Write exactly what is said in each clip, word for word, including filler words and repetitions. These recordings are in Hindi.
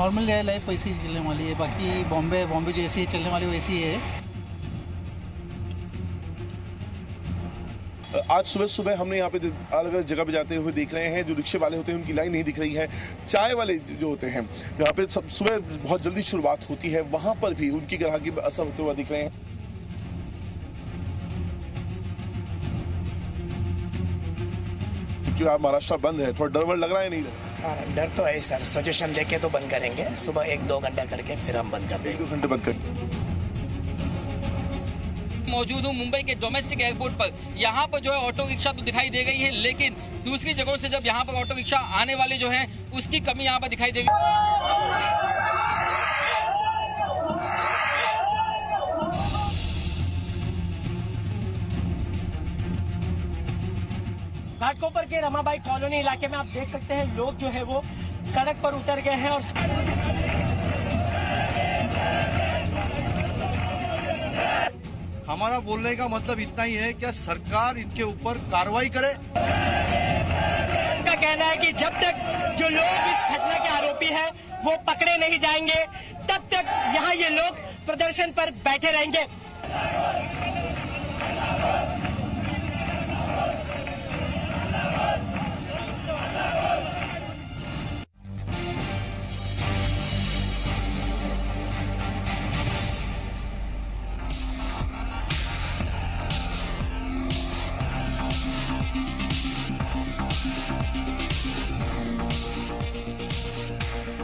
नॉर्मल है, लाइफ वैसी ही चलने वाली है। बाकी बॉम्बे बॉम्बे जैसी चलने वाली वैसी ही है। आज सुबह सुबह हमने यहाँ पे अलग अलग जगह पे जाते हुए देख रहे हैं, जो रिक्शे वाले होते हैं उनकी लाइन नहीं दिख रही है, चाय वाले जो होते हैं यहाँ पे सब सुबह बहुत जल्दी शुरुआत होती है, वहाँ पर भी उनकी ग्राहकी पर असर होते हुए दिख रहे हैं। क्योंकि महाराष्ट्र बंद है, थोड़ा डर वर लग रहा है? नहीं लग, डर तो है सर, सजेशन देके तो बंद करेंगे, सुबह एक दो घंटा करके फिर हम बंद कर देंगे। घंटे बंद करेंगे। मौजूद हूँ मुंबई के डोमेस्टिक एयरपोर्ट पर। यहाँ पर जो है ऑटो रिक्शा तो दिखाई दे गई है, लेकिन दूसरी जगहों से जब यहाँ पर ऑटो रिक्शा आने वाले जो हैं उसकी कमी यहाँ पर दिखाई देगी। घाटकोपर के रमाबाई कॉलोनी इलाके में आप देख सकते हैं लोग जो है वो सड़क पर उतर गए हैं और हमारा बोलने का मतलब इतना ही है कि सरकार इनके ऊपर कार्रवाई करे। का कहना है कि जब तक जो लोग इस घटना के आरोपी हैं वो पकड़े नहीं जाएंगे तब तक यहाँ ये लोग प्रदर्शन पर बैठे रहेंगे।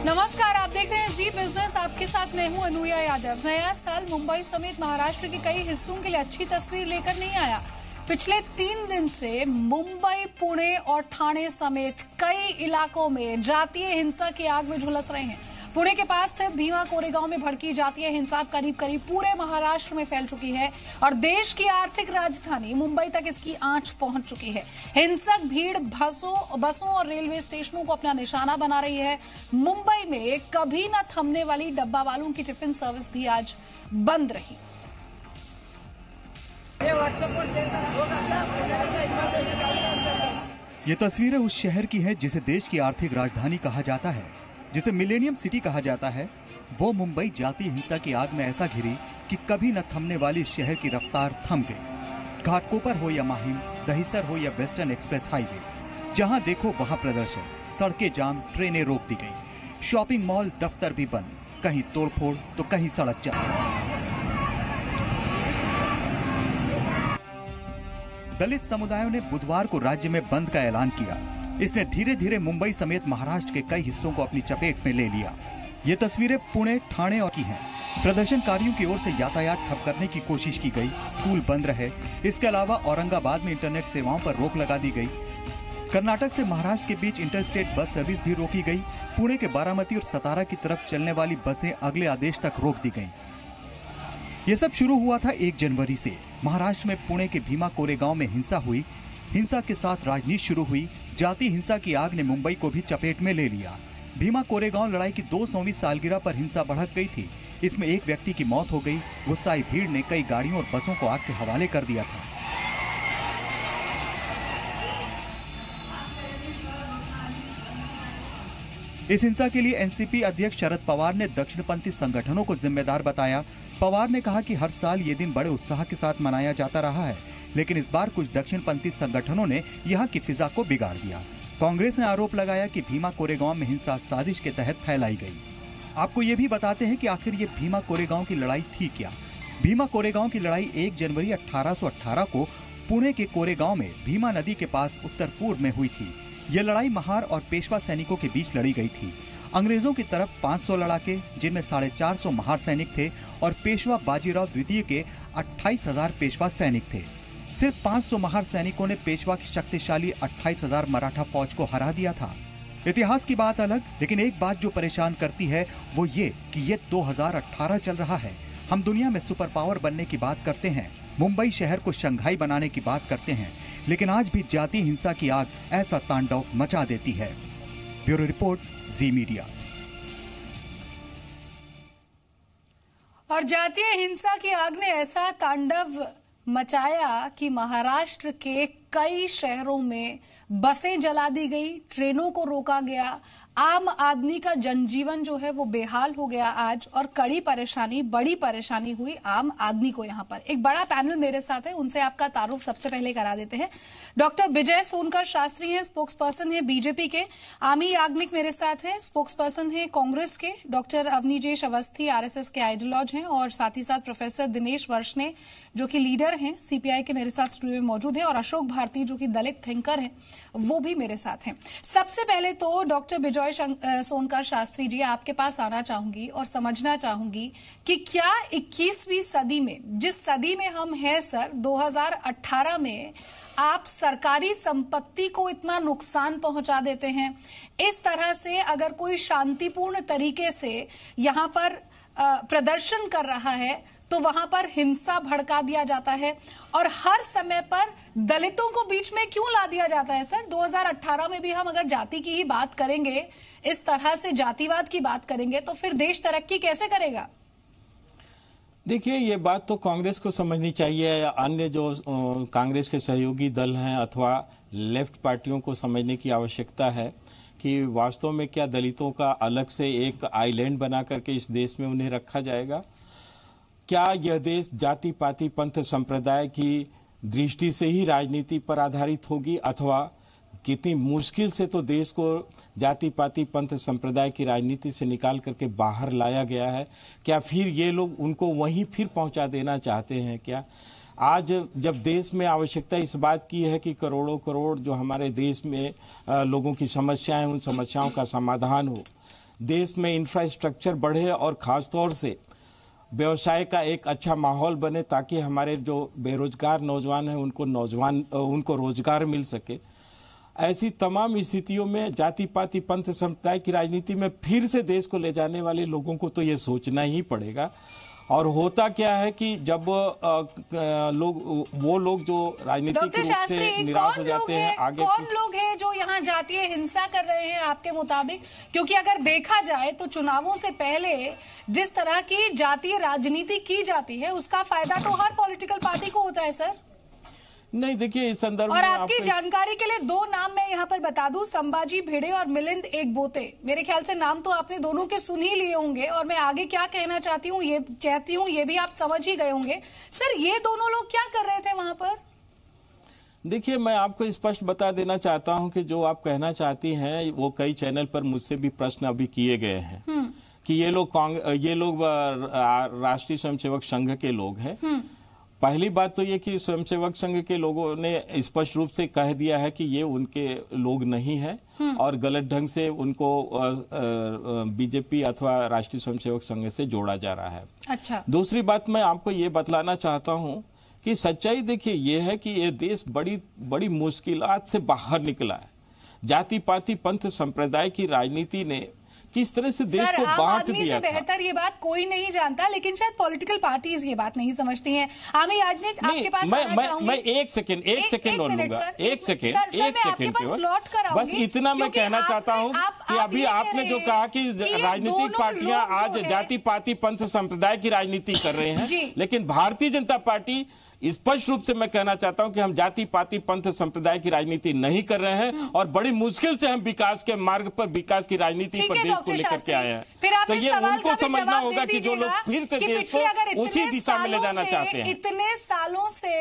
नमस्कार, आप देख रहे हैं जी बिजनेस, आपके साथ मैं हूं अनुया यादव। नया साल मुंबई समेत महाराष्ट्र के कई हिस्सों के लिए अच्छी तस्वीर लेकर नहीं आया। पिछले तीन दिन से मुंबई, पुणे और ठाणे समेत कई इलाकों में जातीय हिंसा की आग में झुलस रहे हैं। पुणे के पास स्थित भीमा कोरेगांव में भड़की जातीय हिंसा करीब करीब पूरे महाराष्ट्र में फैल चुकी है और देश की आर्थिक राजधानी मुंबई तक इसकी आंच पहुंच चुकी है। हिंसक भीड़ बसों बसों और रेलवे स्टेशनों को अपना निशाना बना रही है। मुंबई में कभी न थमने वाली डब्बा वालों की टिफिन सर्विस भी आज बंद रही। ये तस्वीरें उस शहर की है जिसे देश की आर्थिक राजधानी कहा जाता है, जिसे मिलेनियम सिटी कहा जाता है। वो मुंबई जातीय हिंसा की आग में ऐसा घिरी कि कभी न थमने वाली शहर की रफ्तार थम गई। घाटकोपर हो या माहिम, दहिसर हो या वेस्टर्न एक्सप्रेस हाईवे, जहां देखो वहां प्रदर्शन, सड़कें जाम, ट्रेनें रोक दी गई, शॉपिंग मॉल, दफ्तर भी बंद, कहीं तोड़फोड़ तो कहीं सड़क जाम। दलित समुदायों ने बुधवार को राज्य में बंद का ऐलान किया। इसने धीरे धीरे मुंबई समेत महाराष्ट्र के कई हिस्सों को अपनी चपेट में ले लिया। ये तस्वीरें पुणे, ठाणे और की हैं। प्रदर्शनकारियों की ओर से यातायात ठप करने की कोशिश की गई, स्कूल बंद रहे। इसके अलावा औरंगाबाद में इंटरनेट सेवाओं पर रोक लगा दी गई। कर्नाटक से महाराष्ट्र के बीच इंटरस्टेट बस सर्विस भी रोकी गई। पुणे के बारामती और सतारा की तरफ चलने वाली बसें अगले आदेश तक रोक दी गयी। ये सब शुरू हुआ था एक जनवरी से। महाराष्ट्र में पुणे के भीमा कोरेगांव में हिंसा हुई, हिंसा के साथ राजनीति शुरू हुई। जाति हिंसा की आग ने मुंबई को भी चपेट में ले लिया। भीमा कोरेगांव लड़ाई की दो सौवीं सालगिरह पर हिंसा भड़क गई थी। इसमें एक व्यक्ति की मौत हो गई। गुस्साई भीड़ ने कई गाड़ियों और बसों को आग के हवाले कर दिया था। इस हिंसा के लिए एनसीपी अध्यक्ष शरद पवार ने दक्षिणपंथी संगठनों को जिम्मेदार बताया। पवार ने कहा कि हर साल ये दिन बड़े उत्साह के साथ मनाया जाता रहा है, लेकिन इस बार कुछ दक्षिणपंथी संगठनों ने यहाँ की फिजा को बिगाड़ दिया। कांग्रेस ने आरोप लगाया कि भीमा कोरेगांव में हिंसा साजिश के तहत फैलाई गई। आपको ये भी बताते हैं कि आखिर ये भीमा कोरेगांव की लड़ाई थी क्या। भीमा कोरेगांव की लड़ाई एक जनवरी अठारह सौ अठारह को पुणे के कोरेगांव में भीमा नदी के पास उत्तर पूर्व में हुई थी। ये लड़ाई महार और पेशवा सैनिकों के बीच लड़ी गई थी। अंग्रेजों की तरफ पाँच सौ लड़ाके, जिनमें साढ़े चार सौ महार सैनिक थे और पेशवा बाजीराव द्वितीय के अट्ठाईस हज़ार पेशवा सैनिक थे। सिर्फ पाँच सौ महार सैनिकों ने पेशवा की शक्तिशाली अट्ठाईस हज़ार मराठा फौज को हरा दिया था। इतिहास की बात अलग, लेकिन एक बात जो परेशान करती है वो ये कि ये दो हज़ार अठारह चल रहा है। हम दुनिया में सुपर पावर बनने की बात करते हैं, मुंबई शहर को शंघाई बनाने की बात करते हैं, लेकिन आज भी जाति हिंसा की आग ऐसा तांडव मचा देती है। Bureau report, Zee media. और जातीय हिंसा की आग ने ऐसा तांडव मचाया कि महाराष्ट्र के कई शहरों में बसें जला दी गई, ट्रेनों को रोका गया, आम आदमी का जनजीवन जो है वो बेहाल हो गया आज, और कड़ी परेशानी, बड़ी परेशानी हुई आम आदमी को। यहाँ पर एक बड़ा पैनल मेरे साथ है, उनसे आपका तारुफ सबसे पहले करा देते हैं। डॉक्टर विजय सोनकर शास्त्री हैं, स्पोक्स पर्सन है बीजेपी के। आमी याग्निक मेरे साथ हैं, स्पोक्स पर्सन है कांग्रेस के। डॉक्टर अवनीजेश अवस्थी आरएसएस के आइडियोलॉज हैं, और साथ ही साथ प्रोफेसर दिनेश वर्ष्णे जो कि लीडर हैं सीपीआई के मेरे साथ स्टूडियो में मौजूद हैं, और अशोक भारती जो कि दलित थिंकर हैं वो भी मेरे साथ हैं। सबसे पहले तो डॉक्टर विजय सोनकर शास्त्री जी, आपके पास आना चाहूंगी और समझना चाहूंगी कि क्या इक्कीसवीं सदी में, जिस सदी में हम हैं सर, दो हज़ार अठारह में आप सरकारी संपत्ति को इतना नुकसान पहुंचा देते हैं, इस तरह से अगर कोई शांतिपूर्ण तरीके से यहां पर प्रदर्शन कर रहा है तो वहां पर हिंसा भड़का दिया जाता है, और हर समय पर दलितों को बीच में क्यों ला दिया जाता है सर? दो हज़ार अठारह में भी हम अगर जाति की ही बात करेंगे, इस तरह से जातिवाद की बात करेंगे, तो फिर देश तरक्की कैसे करेगा? देखिए, ये बात तो कांग्रेस को समझनी चाहिए, अन्य जो कांग्रेस के सहयोगी दल हैं अथवा लेफ्ट पार्टियों को समझने की आवश्यकता है कि वास्तव में क्या दलितों का अलग से एक आइलैंड बना करके इस देश में उन्हें रखा जाएगा? क्या यह देश जाति पाति पंथ संप्रदाय की दृष्टि से ही राजनीति पर आधारित होगी? अथवा कितनी मुश्किल से तो देश को जाति पाति पंथ संप्रदाय की राजनीति से निकाल करके बाहर लाया गया है, क्या फिर ये लोग उनको वहीं फिर पहुंचा देना चाहते हैं क्या? आज जब देश में आवश्यकता इस बात की है कि करोड़ों करोड़ जो हमारे देश में लोगों की समस्याएं, उन समस्याओं का समाधान हो, देश में इंफ्रास्ट्रक्चर बढ़े और ख़ासतौर से व्यवसाय का एक अच्छा माहौल बने, ताकि हमारे जो बेरोजगार नौजवान हैं उनको नौजवान उनको रोजगार मिल सके, ऐसी तमाम स्थितियों में जाति पाति पंथ संप्रदाय की राजनीति में फिर से देश को ले जाने वाले लोगों को तो ये सोचना ही पड़ेगा। और होता क्या है कि जब आ, आ, लोग वो लोग जो राजनीतिक रूप से निराश हो जाते हैं, आगे कौन लोग हैं जो यहाँ जातीय हिंसा कर रहे हैं आपके मुताबिक? क्योंकि अगर देखा जाए तो चुनावों से पहले जिस तरह की जातीय राजनीति की जाती है उसका फायदा तो हर पॉलिटिकल पार्टी को होता है सर। नहीं, देखिए इस संदर्भ में, और आपकी जानकारी के लिए दो नाम मैं यहाँ पर बता दूं, संभाजी भिड़े और मिलिंद एकबोते। मेरे ख्याल से नाम तो आपने दोनों के सुन ही लिए होंगे, और मैं आगे क्या कहना चाहती हूँ ये चाहती हूँ ये भी आप समझ ही गए होंगे। सर, ये दोनों लोग क्या कर रहे थे वहां पर? देखिए, मैं आपको स्पष्ट बता देना चाहता हूँ कि जो आप कहना चाहती हैं वो कई चैनल पर मुझसे भी प्रश्न अभी किए गए हैं कि ये लोग ये लोग राष्ट्रीय स्वयंसेवक संघ के लोग हैं। पहली बात तो ये कि स्वयंसेवक संघ के लोगों ने स्पष्ट रूप से कह दिया है कि ये उनके लोग नहीं हैं, और गलत ढंग से उनको बीजेपी अथवा राष्ट्रीय स्वयंसेवक संघ से जोड़ा जा रहा है। अच्छा, दूसरी बात मैं आपको ये बतलाना चाहता हूँ कि सच्चाई देखिए ये है कि ये देश बड़ी बड़ी मुश्किलात से बाहर निकला है। जाति पाति पंथ संप्रदाय की राजनीति ने किस तरह से देश को बांट दिया था, बेहतर ये बात कोई नहीं जानता, लेकिन शायद पॉलिटिकल पार्टीज ये बात नहीं समझती हैं। आमी याग्निक आपके पास मैं, मैं, मैं एक सेकेंड एक, एक सेकेंड और लूंगा एक सेकेंड एक सेकेंड बस इतना मैं कहना चाहता हूँ कि अभी आपने जो कहा कि राजनीतिक पार्टियां आज जाति पाति पंथ संप्रदाय की राजनीति कर रहे हैं, लेकिन भारतीय जनता पार्टी, स्पष्ट रूप से मैं कहना चाहता हूं कि हम जाति पाति पंथ संप्रदाय की राजनीति नहीं कर रहे हैं, और बड़ी मुश्किल से हम विकास के मार्ग पर, विकास की राजनीति पर देश को लेकर के आए हैं। तो ये उनको समझना होगा कि जो लोग फिर से देश को उसी दिशा में ले जाना चाहते हैं। इतने सालों से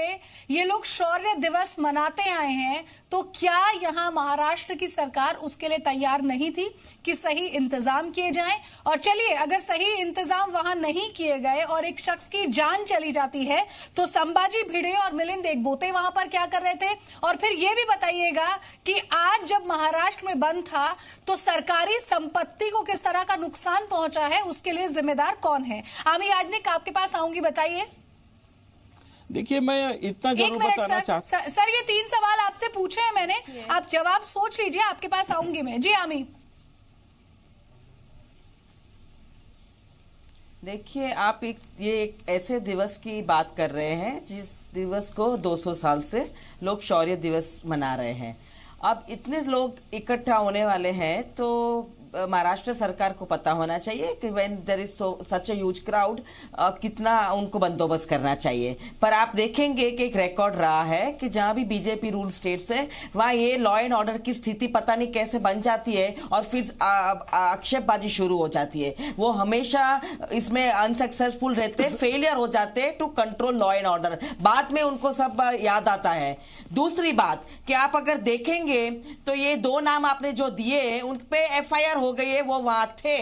ये लोग शौर्य दिवस मनाते आए हैं, तो क्या यहाँ महाराष्ट्र की सरकार उसके लिए तैयार नहीं थी कि सही इंतजाम किए जाए? और चलिए, अगर सही इंतजाम वहां नहीं किए गए और एक शख्स की जान चली जाती है, तो संभाजी जी भिड़े और मिलिंद एकबोते वहां पर क्या कर रहे थे? और फिर यह भी बताइएगा कि आज जब महाराष्ट्र में बंद था तो सरकारी संपत्ति को किस तरह का नुकसान पहुंचा है, उसके लिए जिम्मेदार कौन है? आमी याग्निक आपके पास आऊंगी, बताइए। देखिए, मैं इतना जरूर बताना चाहता हूं सर, ये तीन सवाल आपसे पूछे हैं मैंने, आप जवाब सोच लीजिए, आपके पास आऊंगी मैं। जी आमी, देखिए आप एक ये एक ऐसे दिवस की बात कर रहे हैं जिस दिवस को दो सौ साल से लोग शौर्य दिवस मना रहे हैं। अब इतने लोग इकट्ठा होने वाले हैं तो महाराष्ट्र सरकार को पता होना चाहिए कि when there is such a huge crowd कितना उनको बंदोबस्त करना चाहिए। पर आप देखेंगे कि एक रिकॉर्ड रहा है कि जहां भी बीजेपी रूल स्टेट्स है वहां ये लॉ एंड ऑर्डर की स्थिति पता नहीं कैसे बन जाती है और फिर आक्षेपबाजी शुरू हो जाती है। वो हमेशा इसमें अनसक्सेसफुल रहते, फेलियर हो जाते to control law and order. बाद में उनको सब याद आता है। दूसरी बात कि आप अगर देखेंगे तो ये दो नाम आपने जो दिए उन पे एफ आई आर हो गई है, वो वहां थे।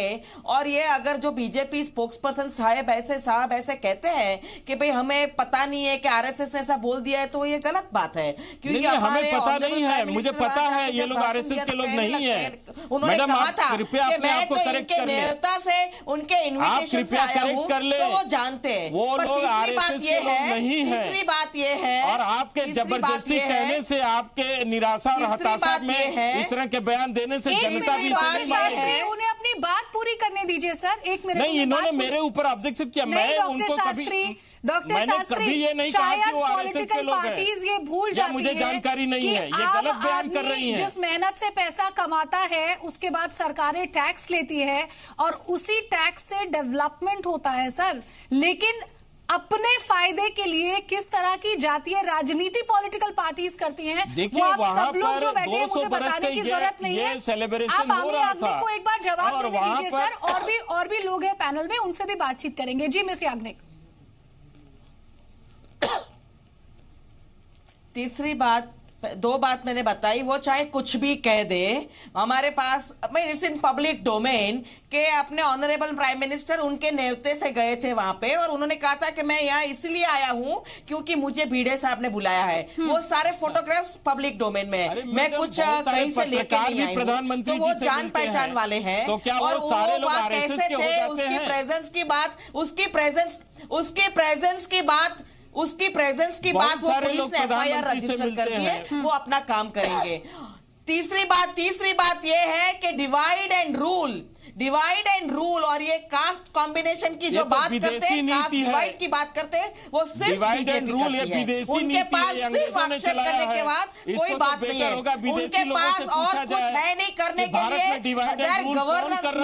और ये अगर जो बीजेपी स्पोक्स पर्सन साहब ऐसे साहब ऐसे कहते हैं कि भाई हमें पता नहीं है कि आरएसएस ने ऐसा बोल दिया है, तो ये गलत बात है क्योंकि हमें पता नहीं है। मुझे पता है ये लोग आरएसएस के लोग नहीं है। उन्होंने कहा था कि मैं तो इनके नेता से उनके इन्विटेशन से आया हूं, तो वो जानते हैं वो लोग आरएसएस के लोग नहीं है। तीसरी बात ये है और आपके जबरदस्ती कहने से, आपके निराशा और हताशा में इस तरह के बयान देने से जनता भी उन्हें अपनी बात पूरी करने दीजिए सर। एक मिनट, नहीं इन्होंने मेरे ऊपर ऑब्जेक्शन किया। मैं उनको कभी डॉक्टर शास्त्री ये नहीं कहा कि वो आरएसएस के लोग हैं, ये भूल जाती है, मुझे जानकारी नहीं है, ये गलत बयान कर रही है। जिस मेहनत से पैसा कमाता है उसके बाद सरकारें टैक्स लेती है और उसी टैक्स से डेवलपमेंट होता है सर, लेकिन अपने फायदे के लिए किस तरह की जातीय राजनीति पॉलिटिकल पार्टीज करती हैं वो आप सब लोग जो बैठे हैं मुझे बताने की जरूरत नहीं है। आप आमी याग्निक को एक बार जवाब देने दीजिए सर। और भी और भी लोग हैं पैनल में, उनसे भी बातचीत करेंगे। जी मिस याग्निक। तीसरी बात, दो बात मैंने बताई, वो चाहे कुछ भी कह दे, हमारे पास इट्स इन पब्लिक डोमेन के अपने ऑनरेबल प्राइम मिनिस्टर उनके नेवते से गए थे वहां पे और उन्होंने कहा था कि मैं यहाँ इसलिए आया हूँ क्योंकि मुझे भिड़े साहब ने बुलाया है। वो सारे फोटोग्राफ्स पब्लिक डोमेन में है, मैं कुछ कहीं से लेकर नहीं आई, प्रधानमंत्री वो जान पहचान वाले हैं। और कैसे थे उसकी प्रेजेंस की बात, उसकी प्रेजेंस उसकी प्रेजेंस की बात उसकी प्रेजेंस की बात वो पुलिस ने एफ आई आर रजिस्टर कर दी है, वो अपना काम करेंगे। तीसरी बात तीसरी बात ये है कि divide and rule divide and rule और ये कास्ट कॉम्बिनेशन की जो बात करते हैं, कास्ट डिवाइड की बात करते हैं, वो सिर्फ डिवाइड एंड रूल है। उनके पास सिर्फ आक्षेप करने के बाद कोई बात नहीं है, उनके पास और कुछ है नहीं करने के लिए। गवर्नेंस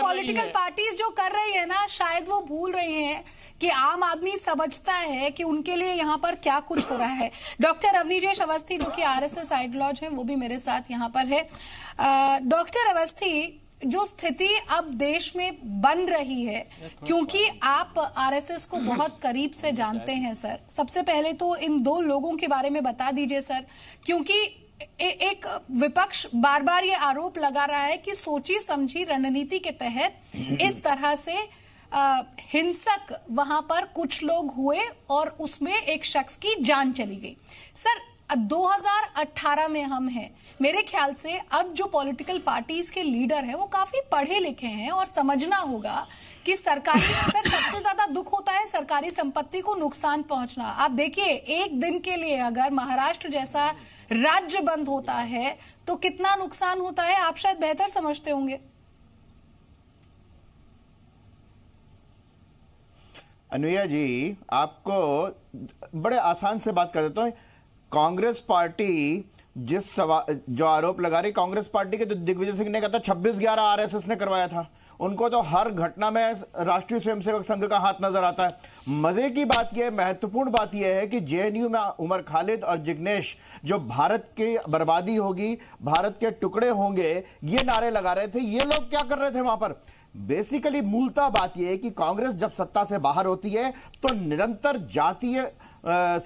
पॉलिटिकल पार्टीज जो कर रही है ना, शायद वो भूल रही है कि आम आदमी समझता है कि उनके लिए यहाँ पर क्या कुछ हो रहा है। डॉक्टर अवनीजेश अवस्थी जो कि आरएसएस आइडियोलॉज है वो भी मेरे साथ यहाँ पर है। डॉक्टर अवस्थी, जो स्थिति अब देश में बन रही है, क्योंकि आप आरएसएस को बहुत करीब से जानते हैं सर, सबसे पहले तो इन दो लोगों के बारे में बता दीजिए सर, क्योंकि ए, एक विपक्ष बार बार ये आरोप लगा रहा है कि सोची समझी रणनीति के तहत इस तरह से आ, हिंसक वहां पर कुछ लोग हुए और उसमें एक शख्स की जान चली गई। सर दो हज़ार अठारह में हम हैं, मेरे ख्याल से अब जो पॉलिटिकल पार्टीज के लीडर हैं वो काफी पढ़े लिखे हैं और समझना होगा कि सरकारी सर सबसे ज्यादा दुख होता है सरकारी संपत्ति को नुकसान पहुंचना। आप देखिए एक दिन के लिए अगर महाराष्ट्र जैसा राज्य बंद होता है तो कितना नुकसान होता है, आप शायद बेहतर समझते होंगे। अनुया जी, आपको बड़े आसान से बात कर देता हूँ। कांग्रेस पार्टी जिस सवाल जो आरोप लगा रही, कांग्रेस पार्टी के तो दिग्विजय सिंह ने कहा था छब्बीस ग्यारह आरएसएस ने करवाया था, उनको तो हर घटना में राष्ट्रीय स्वयंसेवक संघ का हाथ नजर आता है। मजे की बात यह, महत्वपूर्ण बात यह है कि जेएनयू में उमर खालिद और जिग्नेश, जो भारत की बर्बादी होगी, भारत के टुकड़े होंगे, ये नारे लगा रहे थे। ये लोग क्या कर रहे थे वहां पर? बेसिकली मूलतः बात यह है कि कांग्रेस जब सत्ता से बाहर होती है तो निरंतर जातीय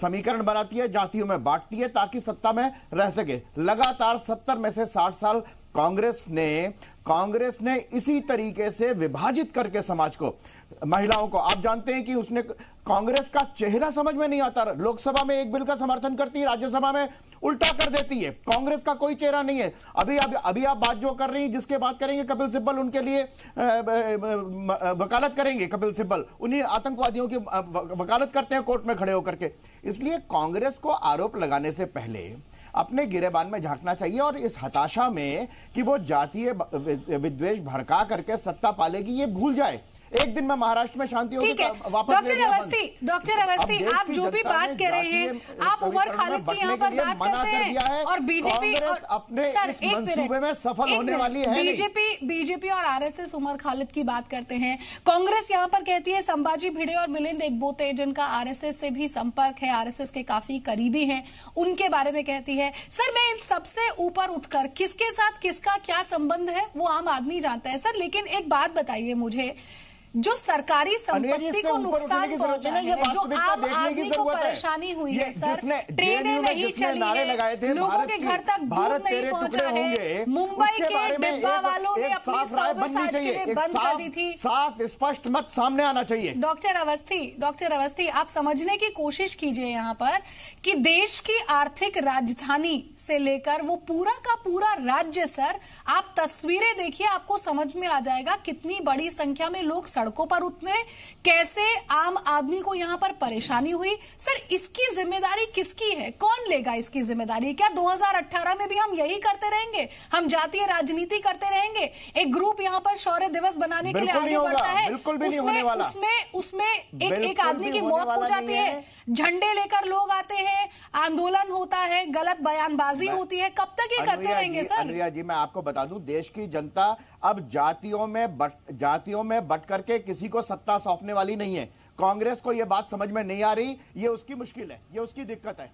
समीकरण बनाती है, जातियों में बांटती है ताकि सत्ता में रह सके। लगातार सत्तर में से साठ साल कांग्रेस ने कांग्रेस ने इसी तरीके से विभाजित करके समाज को, महिलाओं को, आप जानते हैं कि उसने कांग्रेस का चेहरा समझ में नहीं आता। लोकसभा में एक बिल का समर्थन करती है, राज्यसभा में उल्टा कर देती है। कांग्रेस का कोई चेहरा नहीं है। अभी अभी, अभी आप बात जो कर रही हैं, जिसके बात करेंगे कपिल सिब्बल, उनके लिए वकालत करेंगे। कपिल सिब्बल उन्हीं आतंकवादियों की वकालत करते हैं कोर्ट में खड़े होकर के। इसलिए कांग्रेस को आरोप लगाने से पहले अपने गिरेबान में झांकना चाहिए और इस हताशा में कि वो जातीय विद्वेष भड़का करके सत्ता पालेगी, ये भूल जाए। एक दिन में महाराष्ट्र में शांति होगी। डॉक्टर अवस्थी, डॉक्टर अवस्थी, आप जो भी बात कर रहे हैं, आप उमर खालिद की यहाँ पर बात करते हैं और बीजेपी अपने मंसूबे में सफल होने वाली है। बीजेपी बीजेपी और आरएसएस उमर खालिद की बात करते हैं, कांग्रेस यहाँ पर कहती है संभाजी भिड़े और मिलिंद एकबोते जिनका आरएसएस से भी संपर्क है, आरएसएस के काफी करीबी हैं, उनके बारे में कहती है। सर मैं इन सबसे ऊपर उठकर किसके साथ किसका क्या संबंध है वो आम आदमी जानता है सर, लेकिन एक बात बताइए मुझे, जो सरकारी संपत्ति को नुकसान पहुंचा है, जो आम आदमी को परेशानी हुई है सर, ट्रेनें नहीं चली है, लोगों के घर तक दूध नहीं पहुंचा है, मुंबई के डिब्बा वालों ने अपनी साउथ के लिए बंद कर दी थी, साफ स्पष्ट मत सामने आना चाहिए। डॉक्टर अवस्थी, डॉक्टर अवस्थी, आप समझने की कोशिश कीजिए यहाँ पर कि देश की आर्थिक राजधानी से लेकर वो पूरा का पूरा राज्य सर, आप तस्वीरें देखिए आपको समझ में आ जाएगा कितनी बड़ी संख्या में लोग सड़कों पर उतरे, कैसे आम आदमी को यहाँ पर परेशानी हुई सर, इसकी जिम्मेदारी किसकी है, कौन लेगा इसकी जिम्मेदारी? क्या दो हज़ार अठारह में भी हम यही करते रहेंगे, हम जातीय राजनीति करते रहेंगे? एक ग्रुप यहाँ पर शौर्य दिवस बनाने के लिए आगे बढ़ता है, उसमें उसमें उसमें एक एक आदमी की मौत हो जाती है, झंडे लेकर लोग आते हैं, आंदोलन होता है, गलत बयानबाजी होती है, कब तक ये करते रहेंगे सर? अनुया जी मैं आपको बता दूं, देश की जनता अब जातियों में बट जातियों में बट करके किसी को सत्ता सौंपने वाली नहीं है। कांग्रेस को यह बात समझ में नहीं आ रही, ये उसकी मुश्किल है, ये उसकी दिक्कत है।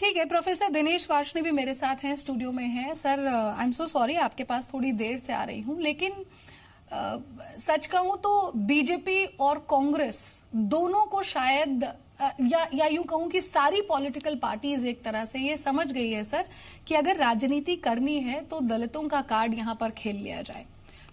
ठीक है, प्रोफेसर दिनेश वार्ष्णेय भी मेरे साथ हैं, स्टूडियो में हैं। Sir I am so sorry आपके पास थोड़ी देर से आ रही हूं, लेकिन आ, सच कहूं तो बीजेपी और कांग्रेस दोनों को शायद या या यूं कहूं कि सारी पॉलिटिकल पार्टीज एक तरह से ये समझ गई है सर कि अगर राजनीति करनी है तो दलितों का कार्ड यहां पर खेल लिया जाए।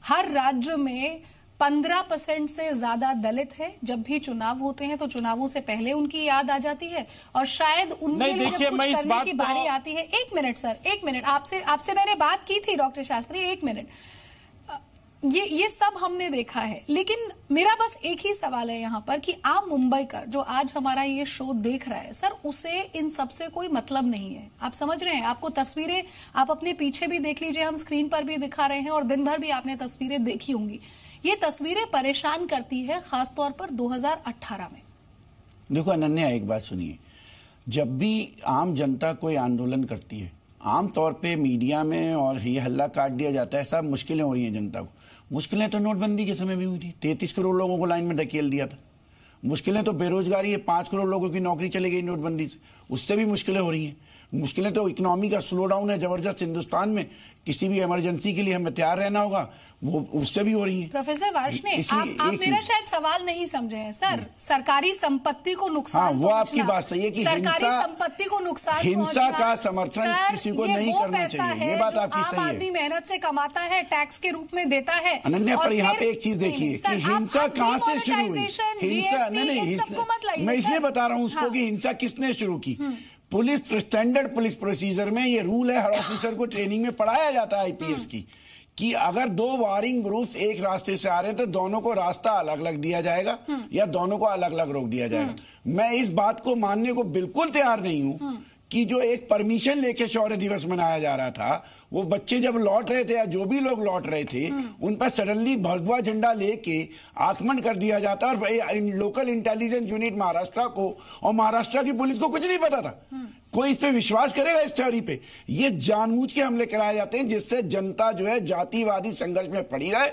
हर राज्य में पंद्रह परसेंट से ज्यादा दलित है, जब भी चुनाव होते हैं तो चुनावों से पहले उनकी याद आ जाती है और शायद उनके लिए जब कुछ करने की बारी आती है। एक मिनट सर, एक मिनट, आपसे आपसे मैंने बात की थी डॉक्टर शास्त्री, एक मिनट, ये ये सब हमने देखा है, लेकिन मेरा बस एक ही सवाल है यहाँ पर कि आम मुंबईकर जो आज हमारा ये शो देख रहा है सर, उसे इन सबसे कोई मतलब नहीं है, आप समझ रहे हैं? आपको तस्वीरें आप अपने पीछे भी देख लीजिए, हम स्क्रीन पर भी दिखा रहे हैं और दिन भर भी आपने तस्वीरें देखी होंगी, ये तस्वीरें परेशान करती है खासतौर पर दो हज़ार अठारह में। देखो अनन्या, एक बात सुनिए, जब भी आम जनता कोई आंदोलन करती है आमतौर पर मीडिया में और ये हल्ला काट दिया जाता है, सब मुश्किलें हो रही हैं जनता को। मुश्किलें तो नोटबंदी के समय भी हुई थी, तैंतीस करोड़ लोगों को लाइन में धकेल दिया था। मुश्किलें तो बेरोजगारी है, पाँच करोड़ लोगों की नौकरी चली गई नोटबंदी से, उससे भी मुश्किलें हो रही हैं। मुश्किलें तो इकनॉमी का स्लो डाउन है जबरदस्त हिंदुस्तान में, किसी भी इमरजेंसी के लिए हमें तैयार रहना होगा, वो उससे भी हो रही है। प्रोफेसर वार्ष्णेय, आप, आप मेरा शायद सवाल नहीं समझे हैं सर, सरकारी संपत्ति को नुकसान, हाँ, वो आपकी बात सही है कि सरकारी संपत्ति को नुकसान, हिंसा का समर्थन किसी को नहीं करना चाहिए, ये बात आपकी सही है। अपनी मेहनत से कमाता है, टैक्स के रूप में देता है। अनन्या पर यहाँ पे एक चीज देखिए कि हिंसा कहाँ से शुरू हुई, हिंसा नहीं, मैं इसलिए बता रहा हूँ उसको कि हिंसा किसने शुरू की। पुलिस स्टैंडर्ड पुलिस प्रोसीजर में ये रूल है, हर ऑफिसर को ट्रेनिंग में पढ़ाया जाता है आईपीएस की, कि अगर दो वारिंग ग्रुप्स एक रास्ते से आ रहे हैं तो दोनों को रास्ता अलग अलग दिया जाएगा या दोनों को अलग अलग रोक दिया जाएगा। मैं इस बात को मानने को बिल्कुल तैयार नहीं हूं कि जो एक परमिशन लेके शौर्य दिवस मनाया जा रहा था, वो बच्चे जब लौट रहे थे या जो भी लोग लौट रहे थे उन पर सडनली भगवा झंडा लेके आक्रमण कर दिया जाता, और लोकल इंटेलिजेंस यूनिट महाराष्ट्र को और महाराष्ट्र की पुलिस को कुछ नहीं पता था। कोई इस पे विश्वास करेगा इस थ्योरी पे? ये जानबूझ के हमले कराए जाते हैं जिससे जनता जो है जातिवादी संघर्ष में पड़ी रहे,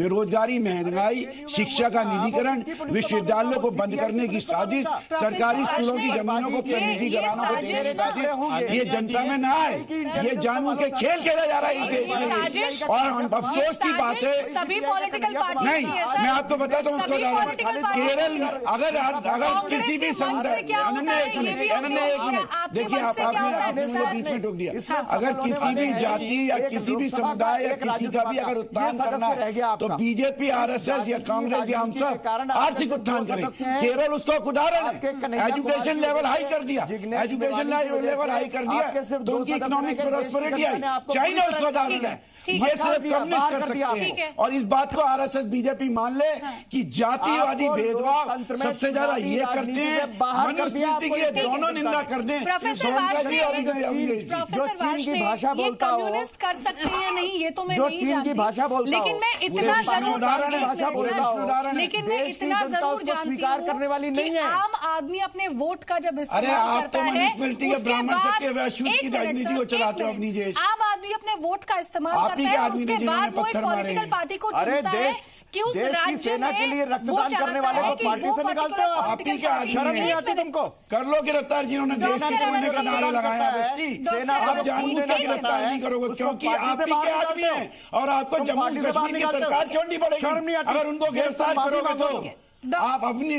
बेरोजगारी, महंगाई, शिक्षा का निजीकरण, विश्वविद्यालयों को बंद करने की साजिश, सरकारी स्कूलों की जमीनों को निजी घरानों को देने की साजिश, ये जनता में ना आए, ये जानबूझ के खेल खेला जा रहा है। और अफसोस की बात है, नहीं मैं आपको बताता हूँ, केरल में अगर अगर किसी भी संसद, देखिए आप आपने आपने मुझे बीच में टोक दिया, हाँ, अगर किसी भी जाति या किसी भी समुदाय या किसी का भी अगर उत्थान करना है तो बीजेपी, आरएसएस या कांग्रेस या हम सब आर्थिक उत्थान करें। केवल उसका उदाहरण है, एजुकेशन लेवल हाई कर दिया, एजुकेशन लेवल हाई कर दिया तो उनकी इकोनॉमिक प्रोस्पेरिटी आई। चाइना उसका उदाहरण है, ये सिर्फ कम्युनिस्ट कर सकते हैं। और इस बात को आरएसएस बीजेपी मान ले कि जातिवादी भेदभाव सबसे ज्यादा ये करते हैं, मनुस्मृति की दोनों निंदा करने। जो चीन की भाषा बोलता हो, जो चीन की भाषा बोलता हो, लेकिन मैं इतना जरूर लेकिन मैं इतना जरूर स्वीकार करने वाली नहीं है। आम आदमी अपने वोट का जब इस्तेमाल करता है, उसके बाद आम आदमी अपने वोट का इस्तेमाल करता है, उसके बाद वो एक पॉलिटिकल पार्टी को चुनता है कि उस राज्य में वो चाहता है कि वो पर्टिकुलर पॉलिटिकल पार्टी कर लो गिरफ्तार जिन्होंने देश के तोड़ने का नारा लगाया है। सेना आप जानबूझकर गिरफ्तार नहीं करोगे क्योंकि आप ही के आदमी हैं और आपको जम्मू कश्मीर की सरकार छोड़नी पड़ेगी। अगर उनको गिरफ्तार करोगे तो आप अपनी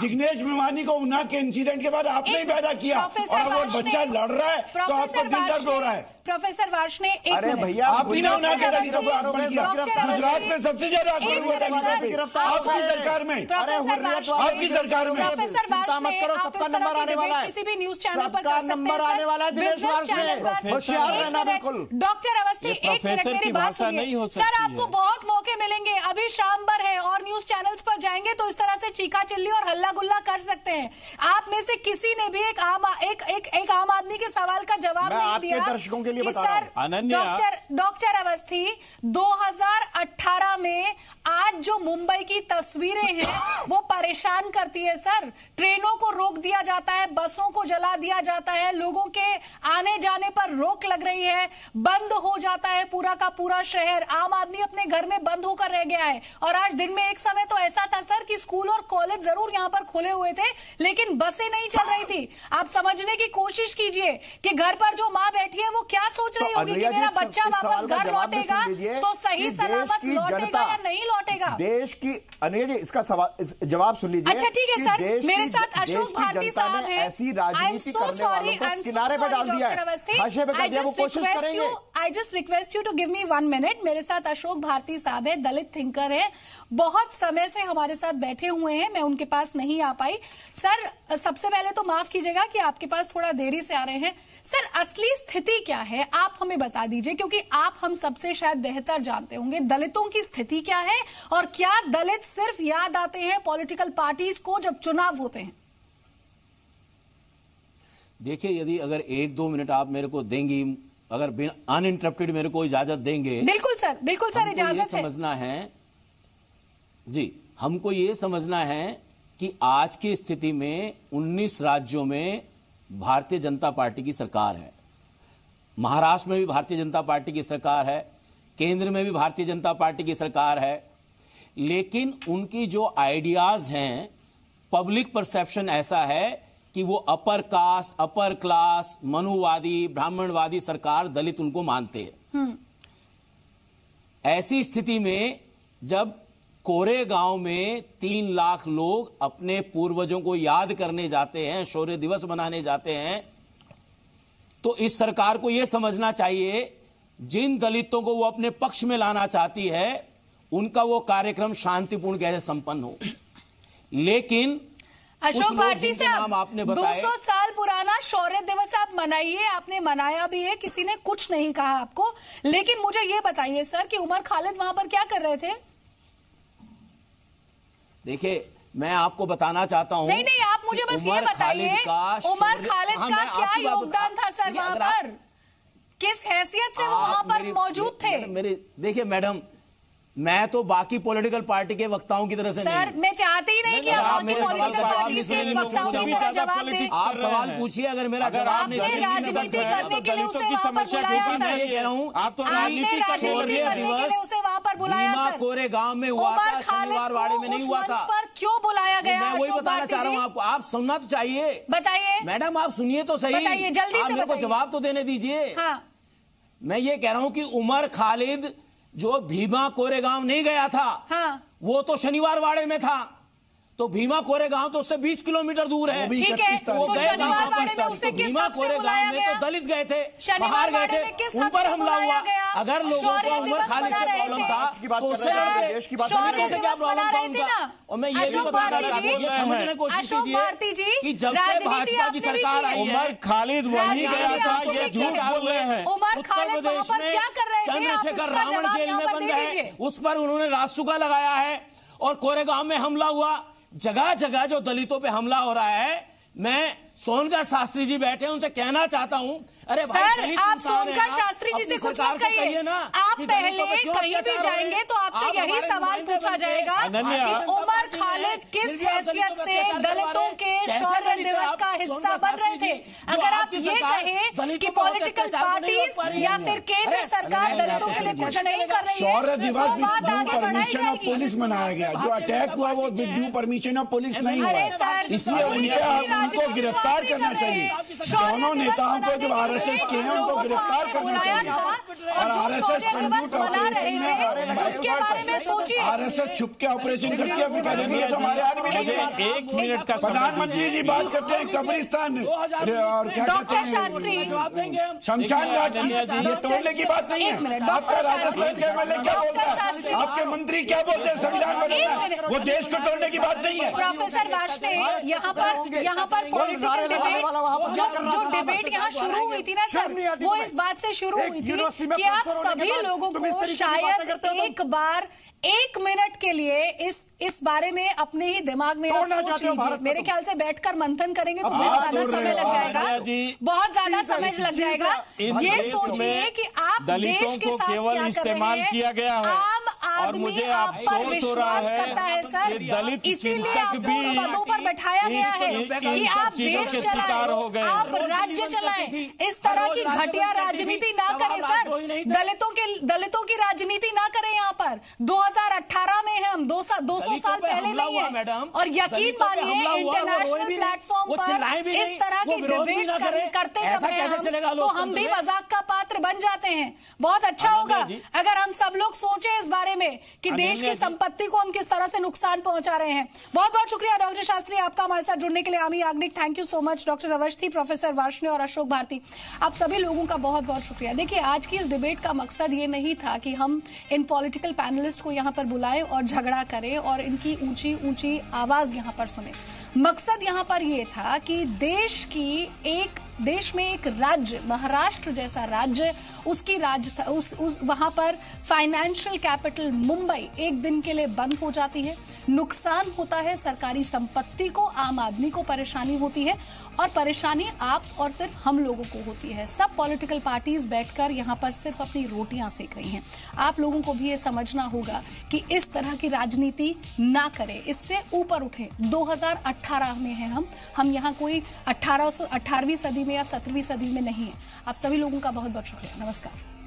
जिग्नेश मेवानी को उन्नाव के इंसिडेंट के बाद आपने पैदा किया और वो बच्चा लड़ रहा है तो आपको दिल दर्द हो रहा है। प्रोफेसर वार्ष्णेय, अरे भैया आप ही ना उन्नाव के आरोपण किया। गुजरात में सबसे ज्यादा आपकी सरकार में, आपकी सरकार में सबका नंबर आने वाला है, किसी भी न्यूज चैनल पर नंबर आने वाला है। दिनेश वार्ष्णेय होशियार रहना बिल्कुल। डॉक्टर अवस्थी एक मिनट मेरी बात सुनिए। सर आपको बहुत मौके मिलेंगे, अभी शाम भर है और न्यूज चैनल्स पर जाएंगे तो तरह से चीखा चिल्ली और हल्ला गुल्ला कर सकते हैं। आप में से किसी ने भी एक आम एक एक एक आम आदमी के सवाल का जवाब नहीं दिया। दर्शकों के लिए बता रहा हूं अनन्या, डॉक्टर अवस्थी दो हज़ार अठारह में आज जो मुंबई की तस्वीरें हैं वो परेशान करती है। सर ट्रेनों को रोक दिया जाता है, बसों को जला दिया जाता है, लोगों के आने जाने पर रोक लग रही है, बंद हो जाता है पूरा का पूरा शहर, आम आदमी अपने घर में बंद होकर रह गया है। और आज दिन में एक समय तो ऐसा था सर कि स्कूल और कॉलेज जरूर यहाँ पर खुले हुए थे लेकिन बसें नहीं चल रही थी। आप समझने की कोशिश कीजिए कि घर पर जो माँ बैठी है वो क्या सोच रही होगी कि मेरा बच्चा वापस घर लौटेगा तो सही सलामत लौटेगा या नहीं लौटेगा। देश की अनुया जी इसका जवाब सुन लीजिए। अच्छा ठीक है सर, मेरे साथ अशोक भारती साहब हैं। ऐसी राजनीति करने वालों को किनारे पर डाल दिया है, हाशिए पे कर दिया, वो कोशिश करेंगे। I just request you to give me one minute. मेरे साथ अशोक भारती साहब है, दलित थिंकर है, बहुत समय से हमारे साथ बैठे हुए हैं, मैं उनके पास नहीं आ पाई। सर सबसे पहले तो माफ कीजिएगा कि आपके पास थोड़ा देरी से आ रहे हैं। सर असली स्थिति क्या है आप हमें बता दीजिए क्योंकि आप हम सबसे शायद बेहतर जानते होंगे दलितों की स्थिति क्या है और क्या दलित सिर्फ याद आते हैं पॉलिटिकल पार्टीज को जब चुनाव होते हैं। देखिए यदि अगर एक दो मिनट आप मेरे को देंगी, अगर बिन अनइंटरप्टेड मेरे को इजाजत देंगे। बिल्कुल सर, बिल्कुल सर इजाजत है। समझना है जी, हमको ये समझना है कि आज की स्थिति में उन्नीस राज्यों में भारतीय जनता पार्टी की सरकार है, महाराष्ट्र में भी भारतीय जनता पार्टी की सरकार है, केंद्र में भी भारतीय जनता पार्टी की सरकार है, लेकिन उनकी जो आइडियाज हैं पब्लिक परसेप्शन ऐसा है कि वो अपर कास्ट, अपर क्लास, मनुवादी, ब्राह्मणवादी सरकार, दलित उनको मानते हैं। ऐसी स्थिति में जब कोरेगांव में तीन लाख लोग अपने पूर्वजों को याद करने जाते हैं, शौर्य दिवस मनाने जाते हैं, तो इस सरकार को यह समझना चाहिए जिन दलितों को वो अपने पक्ष में लाना चाहती है उनका वो कार्यक्रम शांतिपूर्ण कैसे संपन्न हो। लेकिन अशोक भारती से आपने बताया दो सौ साल पुराना शौर्य दिवस आप मनाइए, आपने मनाया भी है, किसी ने कुछ नहीं कहा आपको। लेकिन मुझे ये बताइए सर कि उमर खालिद वहां पर क्या कर रहे थे। देखिए मैं आपको बताना चाहता हूँ, नहीं नहीं आप मुझे बस ये बताइए उमर खालिद का क्या योगदान था सर वहाँ पर, किस हैसियत से वो वहाँ पर मौजूद थे। मेरे देखिए मैडम मैं तो बाकी पॉलिटिकल पार्टी के वक्ताओं की तरह से सर नहीं। मैं चाहती ही नहीं कि आप मेरे सवाल का जवाब दें। आप सवाल पूछिए, अगर मेरा जवाब नहीं भीमा कोरेगांव में हुआ था, शनिवार वाड़े में नहीं हुआ था, क्यों बुलाया गया मैं वही बताना चाह रहा हूँ आपको। आप सुनना तो चाहिए, बताइए मैडम आप सुनिए तो सही, जल्दी से मेरे को जवाब तो देने दीजिए। मैं ये कह रहा हूँ कि उमर खालिद जो भीमा कोरेगांव नहीं गया था, हाँ। वो तो शनिवार वाड़े में था, तो भीमा कोरेगांव तो उससे बीस किलोमीटर दूर है, ठीक है। तो शनिवार वाले में उसे किस हक से बुलाया गया? तो दलित गए थे, बाहर गए थे, उन पर हमला हुआ। अगर लोगों को उमर खालिद से प्रॉब्लम था तो उससे लड़ते थे, क्या प्रॉब्लम था उनका? और मैं ये भी बताना चाहता हूँ, ये समझने कोशिश कीजिए कि जब से भाजपा की सरकार आई है, उमर खालिद वहीं गया था, ये झूठ बोल रहे हैं। उमर खालिद वहाँ पर क्या कर रहे थे? चंद्रशेखर रावण जेल में बंद है, उस पर उन्होंने रासुका लगाया है और कोरेगांव में हमला हुआ। जगह जगह जो दलितों पे हमला हो रहा है, मैं सोनकर शास्त्री जी बैठे उनसे कहना चाहता हूं, अरे भाई आप सोनकर शास्त्री जी से कुछ मत कहिए ना। आप पहले कहीं भी जाएंगे तो आपसे यही सवाल पूछा जाएगा कि उमर खालिद किस हैसियत से दलितों के शौर्य दिवस का हिस्सा बन रहे थे। अगर आप ये कहें कि पॉलिटिकल पार्टी या फिर केंद्र सरकार दलितों के लिए कुछ नहीं कर रही है, शौर्य दिवस परमिशन ऑफ पुलिस मनाया गया, जो अटैक हुआ वो विद परमिशन ऑफ पुलिस नहीं हुआ, इसलिए उनको गिरफ्तार करना चाहिए। दोनों नेताओं को जो आर एस एस के हैं उनको गिरफ्तार करना चाहिए। और R S S computer operation, R S S छुप के ऑपरेशन करके अफ्रीका लेंगे तो हमारे आदमी नहीं है। एक मिनट का प्रधानमंत्री जी बात करते हैं कब्रिस्तान और क्या कहते हैं शमशान घाट की, ये तोड़ने की बात नहीं है। आपका राजस्थान के एम एल ए क्या बोलता है, आपके मंत्री क्या बोलते हैं, संविधान बनाना, वो देश को तोड़ने की बात नहीं है। प्रोफेसर वार्ष्णेय, यहाँ पर यहाँ पर पॉलिटिकल डिबेट जो जो डिबेट यहाँ शुरू हुई थी ना सर, वो इस बात से शुरू हुई थी कि आप सभी लोगों को शायद एक बार एक मिनट के लिए इस इस बारे में अपने ही दिमाग में सोच लीजिए। मेरे ख्याल से बैठकर मंथन करेंगे तो बहुत ज्यादा समय लग जाएगा, बहुत ज्यादा समय लग जाएगा। ये सोचिए कि आप देश के साथ क्या इस्तेमाल किया गया है, आम आदमी आप पर विश्वास करता है सर, दलित इसीलिए आपको पदों पर बैठाया गया है कि आप देश चलाएं, आप राज्य चलाएं। इस तरह की घटिया राजनीति ना करें सर, दलितों के दलितों की राजनीति ना करें। यहाँ पर दो हज़ार अठारह में है हम, दो सौ दो सौ साल पहले नहीं है मैडम। और यकीन मानिए इंटरनेशनल प्लेटफॉर्म पर इस तरह की डिबेट करते जब तो हम भी मजाक का पात्र बन जाते हैं। बहुत अच्छा होगा अगर हम सब लोग सोचें इस बारे में कि देश की संपत्ति को हम किस तरह से नुकसान पहुंचा रहे हैं। बहुत बहुत शुक्रिया डॉक्टर शास्त्री आपका हमारे साथ जुड़ने के लिए। Ami Yagnik thank you so much, doctor Awasthi, professor Varshney और अशोक भारती, आप सभी लोगों का बहुत बहुत शुक्रिया। देखिए आज की इस डिबेट का मकसद ये नहीं था कि हम इन पॉलिटिकल पैनलिस्ट को यहाँ पर बुलाएं और झगड़ा करें और इनकी ऊंची ऊंची आवाज यहाँ पर सुने। मकसद यहाँ पर यह था कि देश की एक देश में एक राज्य, महाराष्ट्र जैसा राज्य, उसकी राज उस, उस वहां पर फाइनेंशियल कैपिटल मुंबई एक दिन के लिए बंद हो जाती है, नुकसान होता है सरकारी संपत्ति को, आम आदमी को परेशानी होती है और परेशानी आप और सिर्फ हम लोगों को होती है। सब पॉलिटिकल पार्टीज बैठकर यहाँ पर सिर्फ अपनी रोटियां सेक रही हैं। आप लोगों को भी ये समझना होगा कि इस तरह की राजनीति ना करें, इससे ऊपर उठें। दो हज़ार अठारह में है हम हम यहाँ कोई अठारह सौ अठारहवीं सदी में या सत्रहवीं सदी में नहीं है। आप सभी लोगों का बहुत बहुत शुक्रिया, नमस्कार।